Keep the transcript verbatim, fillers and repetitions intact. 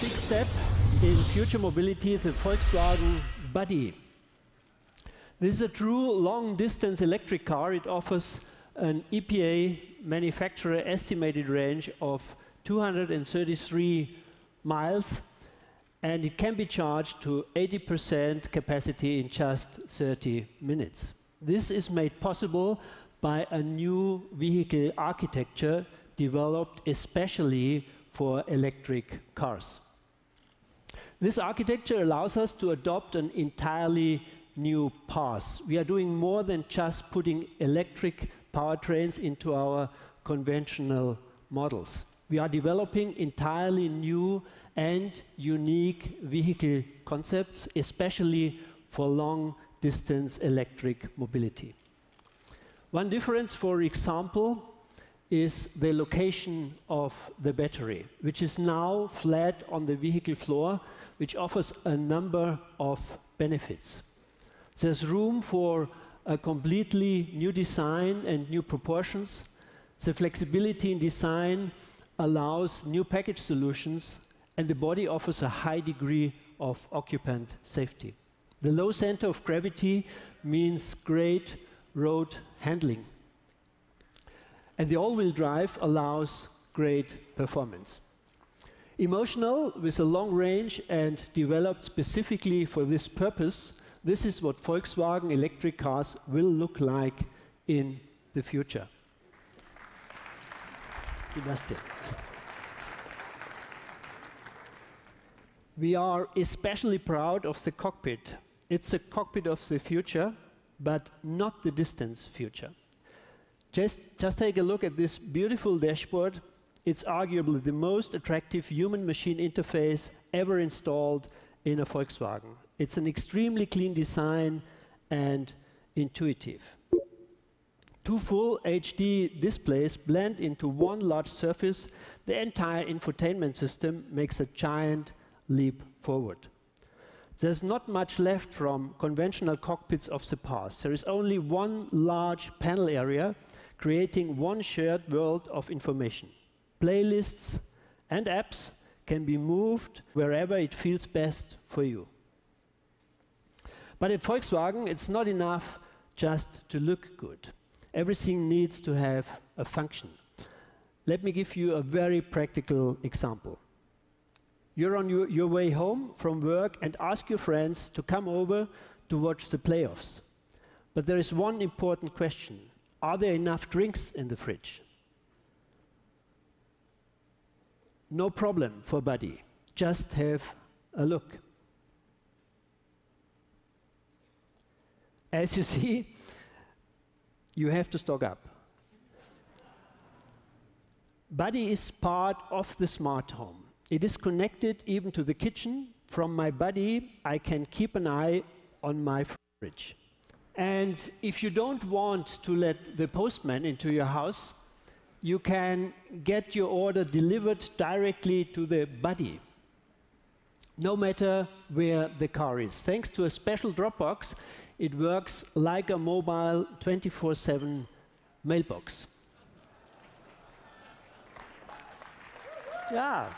big step in future mobility, the Volkswagen BUDD-e. This is a true long-distance electric car. It offers an E P A manufacturer estimated range of two hundred thirty-three miles, and it can be charged to eighty percent capacity in just thirty minutes. This is made possible by a new vehicle architecture developed especially for electric cars. This architecture allows us to adopt an entirely new path. We are doing more than just putting electric powertrains into our conventional models. We are developing entirely new and unique vehicle concepts, especially for long-distance electric mobility. One difference, for example, is the location of the battery, which is now flat on the vehicle floor, which offers a number of benefits. There's room for a completely new design and new proportions. The flexibility in design allows new package solutions, and the body offers a high degree of occupant safety. The low center of gravity means great road handling. And the all-wheel drive allows great performance. Emotional, with a long range and developed specifically for this purpose, this is what Volkswagen electric cars will look like in the future. We are especially proud of the cockpit. It's a cockpit of the future, but not the distant future. Just, just take a look at this beautiful dashboard. It's arguably the most attractive human-machine interface ever installed in a Volkswagen. It's an extremely clean design and intuitive. Two full H D displays blend into one large surface. The entire infotainment system makes a giant leap forward. There's not much left from conventional cockpits of the past. There is only one large panel area, creating one shared world of information. Playlists and apps can be moved wherever it feels best for you. But at Volkswagen, it's not enough just to look good. Everything needs to have a function. Let me give you a very practical example. You're on your, your way home from work and ask your friends to come over to watch the playoffs. But there is one important question. Are there enough drinks in the fridge? No problem for BUDD-e. Just have a look. As you see, you have to stock up. BUDD-e is part of the smart home. It is connected even to the kitchen. From my BUDD-e, I can keep an eye on my fridge. And if you don't want to let the postman into your house, you can get your order delivered directly to the BUDD-e, no matter where the car is. Thanks to a special drop box, it works like a mobile twenty-four seven mailbox. Yeah.